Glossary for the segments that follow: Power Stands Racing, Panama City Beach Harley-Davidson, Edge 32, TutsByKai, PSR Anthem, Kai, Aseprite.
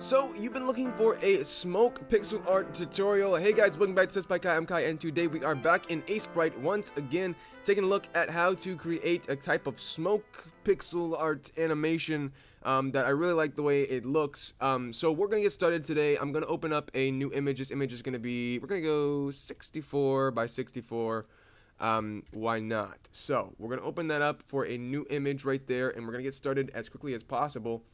So, you've been looking for a smoke pixel art tutorial. Hey guys, welcome back to TutsByKai, I'm Kai, and today we are back in Aseprite once again, taking a look at how to create a type of smoke pixel art animation that I really like the way it looks. So we're gonna get started today. I'm gonna open up a new image. This image is gonna be, we're gonna go 64 by 64. Why not? So we're gonna open that up for a new image right there, and we're gonna get started as quickly as possible.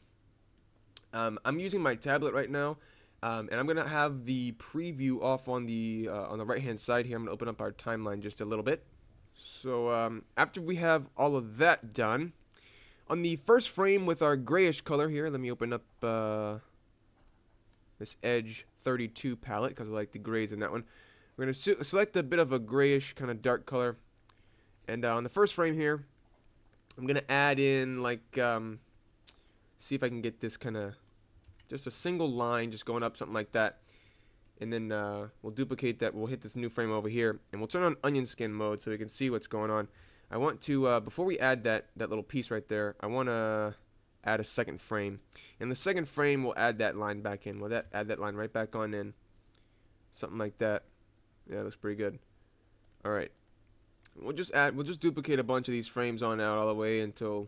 I'm using my tablet right now, and I'm gonna have the preview off on the right hand side here. I'm gonna open up our timeline just a little bit. So after we have all of that done, on the first frame with our grayish color here, let me open up this Edge 32 palette because I like the grays in that one. We're going to select a bit of a grayish kind of dark color, and on the first frame here, I'm going to add in like, see if I can get this kind of, just a single line just going up, something like that, and then we'll duplicate that, we'll hit this new frame over here, and we'll turn on onion skin mode so we can see what's going on. I want to, before we add that little piece right there, I want to add a second frame, and the second frame we'll add that line back in, we'll add that line right back on in, something like that. Yeah, looks pretty good. All right, we'll just duplicate a bunch of these frames on out all the way until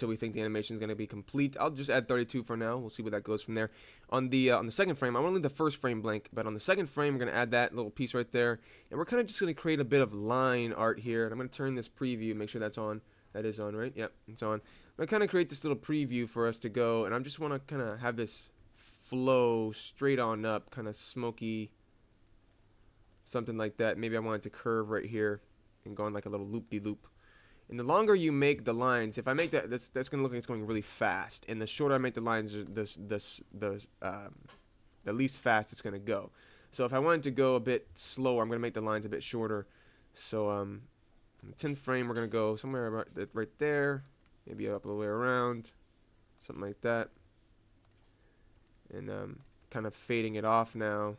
we think the animation is going to be complete. I'll just add 32 for now. We'll see where that goes from there. On the second frame, I want to leave the first frame blank, but on the second frame, we're going to add that little piece right there, and we're kind of just going to create a bit of line art here. And I'm going to turn this preview, make sure that's on. That is on, right? Yep, it's on. I'm going to kind of create this little preview for us to go, and I just want to kind of have this flow straight on up, kind of smoky. Something like that. Maybe I want it to curve right here and go on like a little loop-de-loop. And the longer you make the lines, if I make that's gonna look like it's going really fast. And the shorter I make the lines, the least fast it's gonna go. So if I wanted to go a bit slower, I'm gonna make the lines a bit shorter. So in the 10th frame, we're gonna go somewhere right there, maybe up all the way around, something like that. And kind of fading it off now.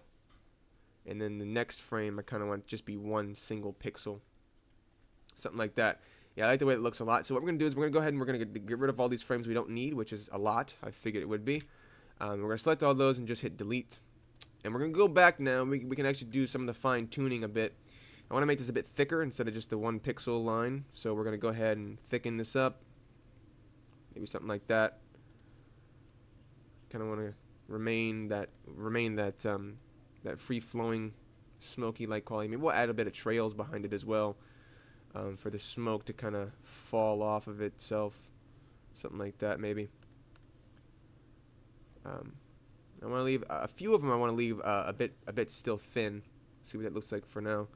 And then the next frame, I kind of want to just be one single pixel. Something like that. Yeah, I like the way it looks a lot. So what we're going to do is we're going to go ahead and we're going to get rid of all these frames we don't need, which is a lot. I figured it would be. We're going to select all those and just hit delete. And we're going to go back now. We can actually do some of the fine tuning a bit. I want to make this a bit thicker instead of just the one pixel line. So we're going to go ahead and thicken this up. Maybe something like that. Kind of want to remain that free-flowing, smoky-like quality. Maybe we'll add a bit of trails behind it as well for the smoke to kind of fall off of itself. Something like that, maybe. I want to leave a few of them. I want to leave a bit still thin. See what it looks like for now.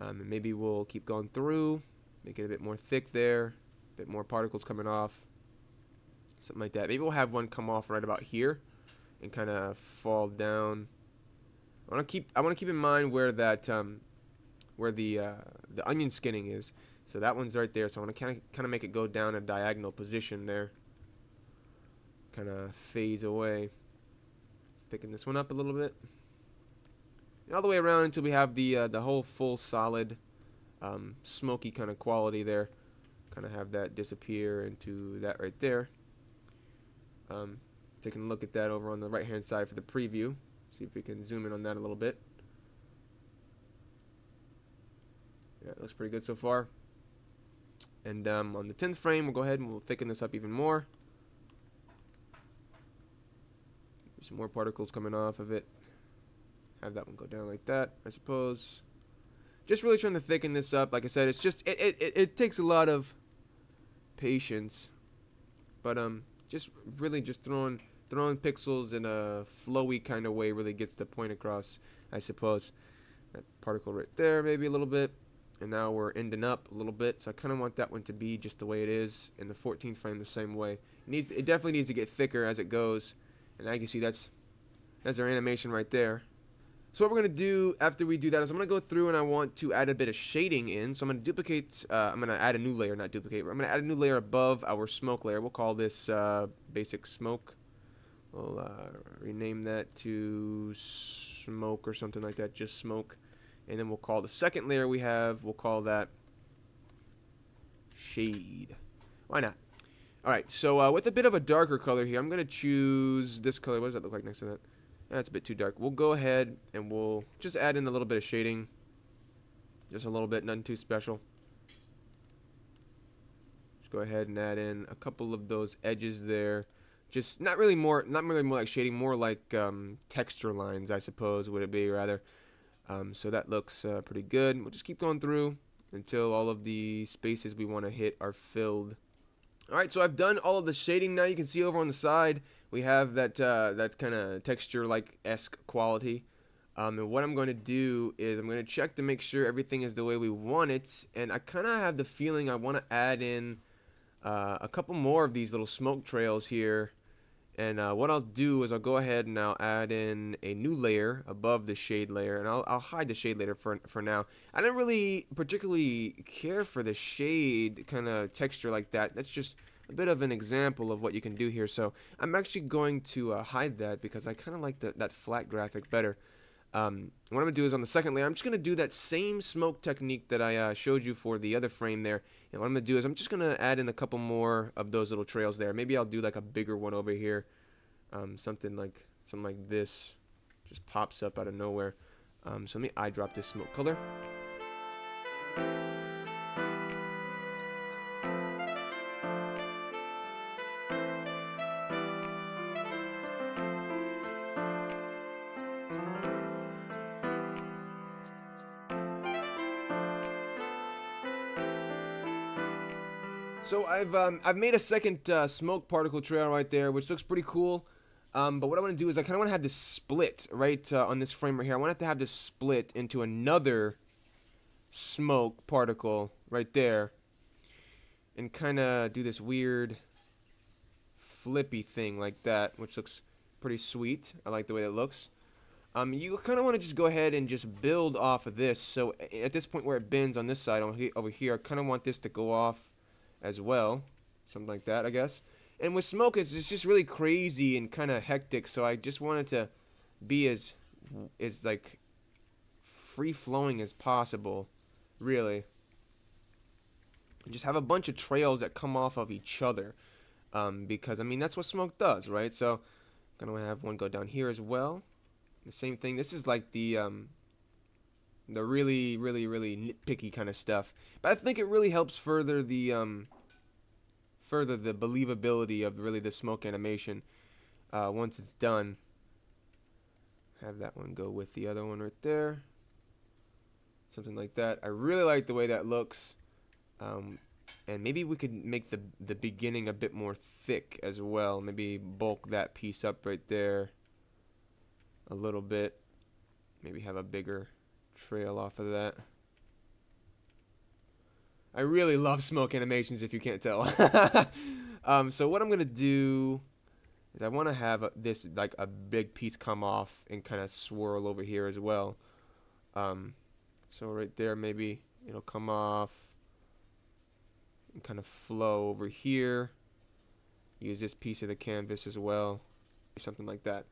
And maybe we'll keep going through, make it a bit more thick there, a bit more particles coming off. Something like that. Maybe we'll have one come off right about here and kind of fall down. I want to keep in mind where that where the onion skinning is. So that one's right there. So I want to kind of make it go down a diagonal position there. Kind of phase away. Thicken this one up a little bit. And all the way around until we have the whole full solid smoky kind of quality there. Kind of have that disappear into that right there. Taking a look at that over on the right hand side for the preview. See if we can zoom in on that a little bit. Yeah, it looks pretty good so far. And on the 10th frame, we'll go ahead and we'll thicken this up even more. There's some more particles coming off of it. Have that one go down like that, I suppose. Just really trying to thicken this up. Like I said, it's just it takes a lot of patience. But just really just throwing pixels in a flowy kind of way really gets the point across, I suppose. That particle right there, maybe a little bit. And now we're ending up a little bit. So I kind of want that one to be just the way it is. In the 14th frame, the same way. It definitely needs to get thicker as it goes. And I can see that's our animation right there. So what we're going to do after we do that is I'm going to go through and I want to add a bit of shading in. So I'm going to I'm going to add a new layer above our smoke layer. We'll call this basic smoke. We'll rename that to smoke or something like that, just smoke. And then we'll call the second layer we have, we'll call that shade. Why not? Alright, so with a bit of a darker color here, I'm going to choose this color. What does that look like next to that? That's a bit too dark. We'll go ahead and we'll just add in a little bit of shading. Just a little bit, nothing too special. Just go ahead and add in a couple of those edges there. Just not really more like shading, more like texture lines, I suppose, would it be, rather. So that looks pretty good. We'll just keep going through until all of the spaces we want to hit are filled. Alright, so I've done all of the shading now. You can see over on the side, we have that that kind of texture-like-esque quality. And what I'm going to do is I'm going to check to make sure everything is the way we want it. And I kind of have the feeling I want to add in a couple more of these little smoke trails here. And what I'll do is I'll go ahead and I'll add in a new layer above the shade layer. And I'll hide the shade layer for now. I don't really particularly care for the shade kind of texture like that. That's just a bit of an example of what you can do here. So I'm actually going to hide that because I kind of like that flat graphic better. What I'm going to do is on the second layer, I'm just going to do that same smoke technique that I showed you for the other frame there. And what I'm going to do is I'm just going to add in a couple more of those little trails there. Maybe I'll do like a bigger one over here. Something like this just pops up out of nowhere. So let me eyedrop this smoke color. So I've made a second smoke particle trail right there, which looks pretty cool. But what I want to do is I kind of want to have this split right on this frame right here. I want to have this split into another smoke particle right there, and kind of do this weird flippy thing like that, which looks pretty sweet. I like the way that looks. You kind of want to just go ahead and just build off of this. So at this point where it bends on this side over here, I kind of want this to go off as well, something like that, I guess. And with smoke, it's just really crazy and kind of hectic, so I just wanted to be as like free-flowing as possible, really. And just have a bunch of trails that come off of each other, because I mean that's what smoke does, right? So I'm gonna have one go down here as well. The same thing. This is like the really, really, really nitpicky kind of stuff, but I think it really helps further the believability of really the smoke animation once it's done. Have that one go with the other one right there, something like that. I really like the way that looks, and maybe we could make the beginning a bit more thick as well. Maybe bulk that piece up right there a little bit. Maybe have a bigger trail off of that. I really love smoke animations, if you can't tell. So what I'm going to do is I want to have this like a big piece come off and kind of swirl over here as well. So right there, maybe it'll come off and kind of flow over here. Use this piece of the canvas as well, something like that.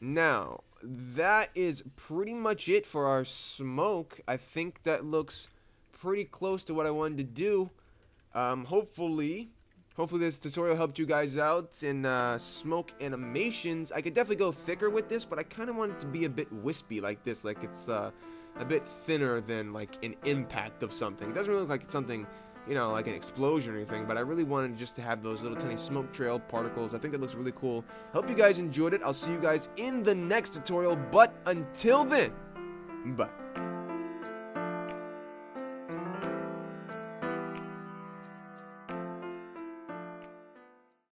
Now that is pretty much it for our smoke. I think that looks pretty close to what I wanted to do. Hopefully this tutorial helped you guys out in smoke animations. I could definitely go thicker with this, but I kind of want it to be a bit wispy like this, like it's a bit thinner than like an impact of something. It doesn't really look like it's something, you know, like an explosion or anything, but I really wanted just to have those little tiny smoke trail particles. I think that looks really cool. Hope you guys enjoyed it. I'll see you guys in the next tutorial, but until then, bye.